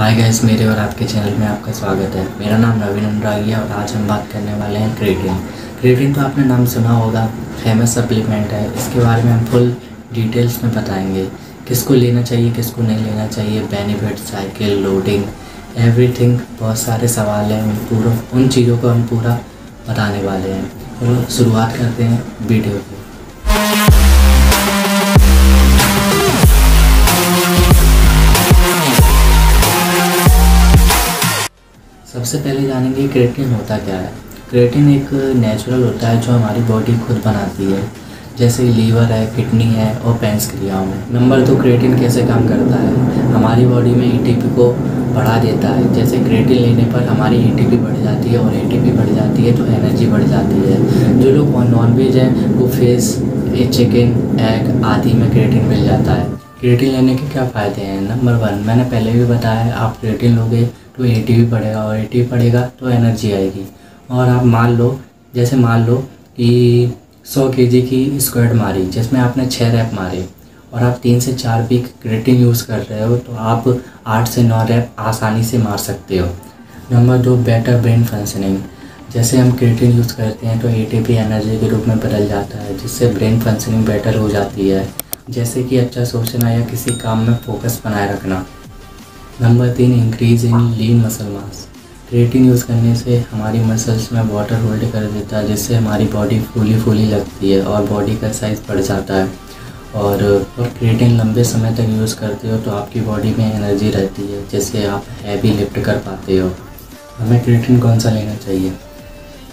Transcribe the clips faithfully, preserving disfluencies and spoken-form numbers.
Hi guys, मेरे और आपके चैनल में आपका स्वागत है। मेरा नाम रवि अनुरागिया और आज हम बात करने वाले हैं क्रिएटिन। क्रिएटिन तो आपने नाम सुना होगा, फेमस सप्लीमेंट है। इसके बारे में हम फुल डिटेल्स में बताएंगे, किसको लेना चाहिए किसको नहीं लेना चाहिए, बेनिफिट, साइकिल, लोडिंग, एवरीथिंग। बहुत सारे सवाल हैं, पूरा उन चीज़ों को हम पूरा बताने वाले हैं। और शुरुआत करते हैं वीडियो की। सबसे पहले जानेंगे क्रिएटिन होता क्या है। क्रिएटिन एक नेचुरल होता है जो हमारी बॉडी खुद बनाती है, जैसे लीवर है, किडनी है और पेंस क्रियाओं में। नंबर दो, क्रिएटिन कैसे काम करता है। हमारी बॉडी में एटीपी को बढ़ा देता है। जैसे क्रिएटिन लेने पर हमारी एटीपी बढ़ जाती है और एटीपी बढ़ जाती है तो एनर्जी बढ़ जाती है। जो लोग नॉन वेज हैं वो फिश, चिकन, एग आदि में क्रिएटिन मिल जाता है। क्रिएटिन लेने के क्या फ़ायदे हैं। नंबर वन, मैंने पहले भी बताया है, आप क्रिएटिन लोगे तो एटीपी बढ़ेगा और एटीपी बढ़ेगा तो एनर्जी आएगी। और आप मान लो, जैसे मान लो कि सौ केजी की स्क्वाट मारी जिसमें आपने छः रैप मारे और आप तीन से चार वीक क्रिएटिन यूज़ कर रहे हो तो आप आठ से नौ रैप आसानी से मार सकते हो। नंबर दो, बेटर ब्रेन फंक्शनिंग। जैसे हम क्रिएटिन यूज़ करते हैं तो एटीपी एनर्जी के रूप में बदल जाता है, जिससे ब्रेन फंक्शनिंग बेटर हो जाती है, जैसे कि अच्छा सोचना या किसी काम में फोकस बनाए रखना। नंबर तीन, increase in lean muscle mass. Creatine use करने से हमारी मसल्स में वाटर होल्ड कर देता है, जिससे हमारी बॉडी फूली फूली लगती है और बॉडी का साइज़ बढ़ जाता है। और और क्रिएटिन लंबे समय तक यूज़ करते हो तो आपकी बॉडी में एनर्जी रहती है, जैसे आप हैवी लिफ्ट कर पाते हो। हमें क्रिएटिन कौन सा लेना चाहिए।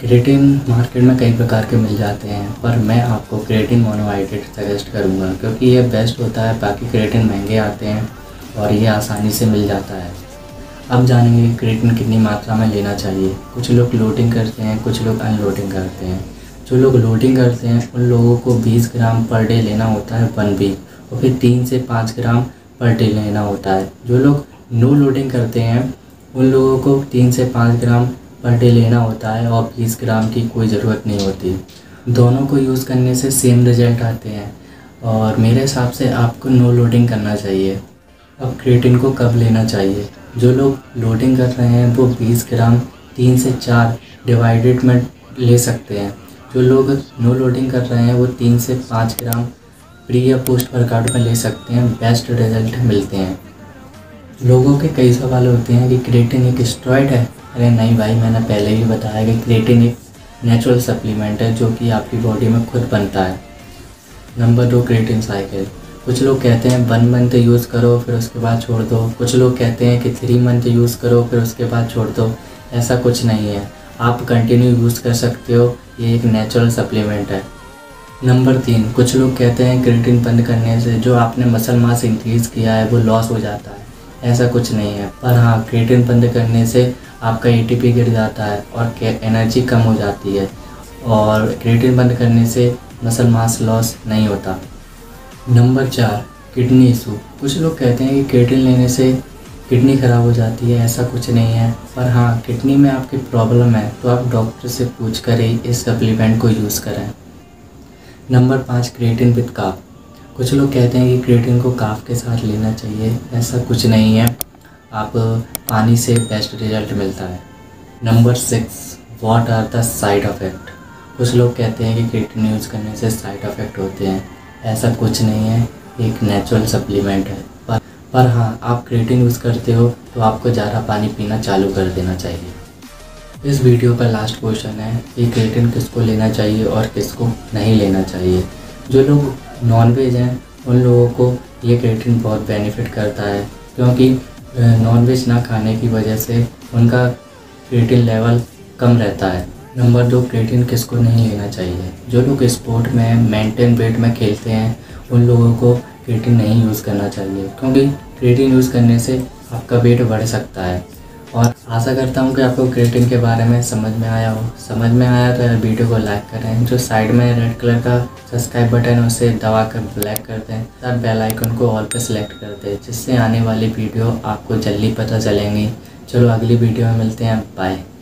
क्रिएटिन मार्केट में कई प्रकार के मिल जाते हैं पर मैं आपको क्रिएटिन मोनोहाइड्रेट सजेस्ट करूँगा, क्योंकि ये बेस्ट होता है। बाकी क्रिएटिन महंगे आते हैं और ये आसानी से मिल जाता है। अब जानेंगे क्रिएटिन कितनी मात्रा में लेना चाहिए। कुछ लोग लोडिंग करते हैं, कुछ लोग अनलोडिंग करते हैं। जो लोग लोडिंग करते हैं उन लोगों को बीस ग्राम पर डे लेना होता है वन वीक, और फिर तीन से पाँच ग्राम पर डे लेना होता है। जो लोग नो लोडिंग करते हैं उन लोगों को तीन से पाँच ग्राम पर डे लेना होता है और बीस ग्राम की कोई ज़रूरत नहीं होती। दोनों को यूज़ करने से सेम रिजल्ट आते हैं और मेरे हिसाब से आपको नो लोडिंग करना चाहिए। अब क्रिएटिन को कब लेना चाहिए। जो लोग लोडिंग कर रहे हैं वो बीस ग्राम तीन से चार डिवाइडेड में ले सकते हैं। जो लोग नो लोडिंग कर रहे हैं वो तीन से पाँच ग्राम प्री या पोस्ट वर्कआउट में ले सकते हैं, बेस्ट रिजल्ट मिलते हैं। लोगों के कई सवाल होते हैं कि क्रिएटिन एक स्टेरॉइड है। अरे नहीं भाई, मैंने पहले ही बताया कि क्रिएटिन एक नेचुरल सप्लीमेंट है जो कि आपकी बॉडी में खुद बनता है। नंबर दो, क्रिएटिन साइकिल। कुछ लोग कहते हैं वन मंथ यूज़ करो फिर उसके बाद छोड़ दो, कुछ लोग कहते हैं कि थ्री मंथ यूज़ करो फिर उसके बाद छोड़ दो। ऐसा कुछ नहीं है, आप कंटिन्यू यूज़ कर सकते हो। ये एक नेचुरल सप्लीमेंट है। नंबर तीन, कुछ लोग कहते हैं क्रिएटिन बंद करने से जो आपने मसल मास इंक्रीज़ किया है वो लॉस हो जाता है। ऐसा कुछ नहीं है, पर हाँ, क्रिएटिन बंद करने से आपका एटीपी गिर जाता है और एनर्जी कम हो जाती है, और क्रिएटिन बंद करने से मसल मास लॉस नहीं होता। नंबर चार, किडनी इशू। कुछ लोग कहते हैं कि क्रिएटिन लेने से किडनी ख़राब हो जाती है। ऐसा कुछ नहीं है, पर हाँ, किडनी में आपकी प्रॉब्लम है तो आप डॉक्टर से पूछ कर ही इस सप्लीमेंट को यूज़ करें। नंबर पाँच, क्रिएटिन विद काफ। कुछ लोग कहते हैं कि क्रिएटिन को काफ के साथ लेना चाहिए। ऐसा कुछ नहीं है, आप पानी से बेस्ट रिजल्ट मिलता है। Number six, what are the side effect. कुछ लोग कहते हैं कि क्रिएटिन यूज़ करने से साइड इफ़ेक्ट होते हैं। ऐसा कुछ नहीं है, एक नेचुरल सप्लीमेंट है। पर हाँ, आप क्रिएटिन यूज़ करते हो तो आपको ज़्यादा पानी पीना चालू कर देना चाहिए। इस वीडियो का लास्ट क्वेश्चन है कि क्रिएटिन किसको लेना चाहिए और किसको नहीं लेना चाहिए। जो लोग नॉन वेज हैं उन लोगों को ये क्रिएटिन बहुत बेनिफिट करता है, क्योंकि नॉन वेज ना खाने की वजह से उनका क्रिएटिन लेवल कम रहता है। नंबर दो, क्रिएटिन किसको नहीं लेना चाहिए। जो लोग स्पोर्ट में मेंटेन वेट में खेलते हैं उन लोगों को क्रिएटिन नहीं यूज़ करना चाहिए, क्योंकि क्रिएटिन यूज़ करने से आपका वेट बढ़ सकता है। और आशा करता हूँ कि आपको क्रिएटिन के बारे में समझ में आया हो। समझ में आया तो वीडियो को लाइक करें, जो साइड में रेड कलर का सब्सक्राइब बटन उसे दबा कर ब्लैक कर दें, तब बेल आइकन को ऑल पर सेलेक्ट कर दें, जिससे आने वाली वीडियो आपको जल्दी पता चलेंगी। चलो अगली वीडियो में मिलते हैं, बाय।